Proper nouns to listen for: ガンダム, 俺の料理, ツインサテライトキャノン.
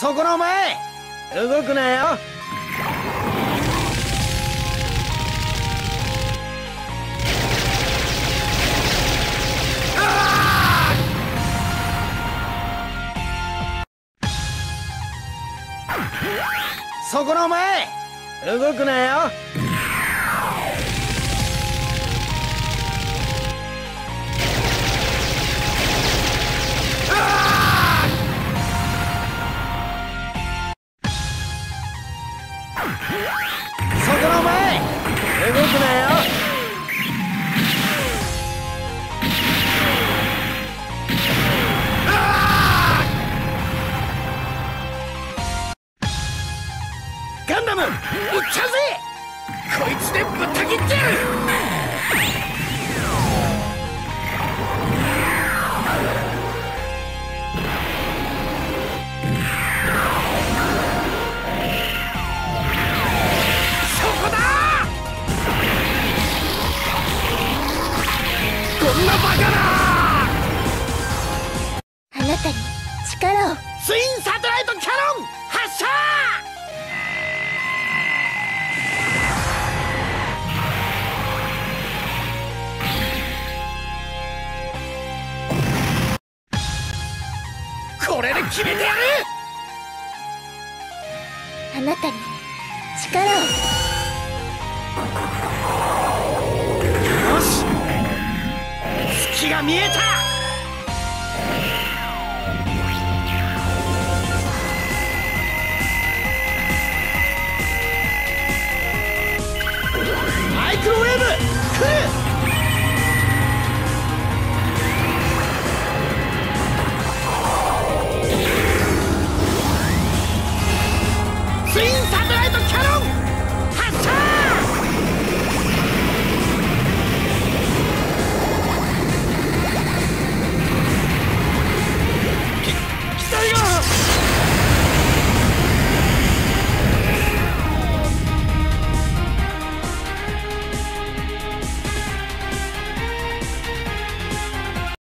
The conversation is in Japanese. そこのお前、動くなよ。そこのお前、動くなよ。ガンダム、行っちゃうぜ。こいつでぶった切ってやる。そこだ。こんなバカな。あなたに力を。ツインサテライトキャノン発射。これで決めてやる。あなたに力を。よし、月が見えた。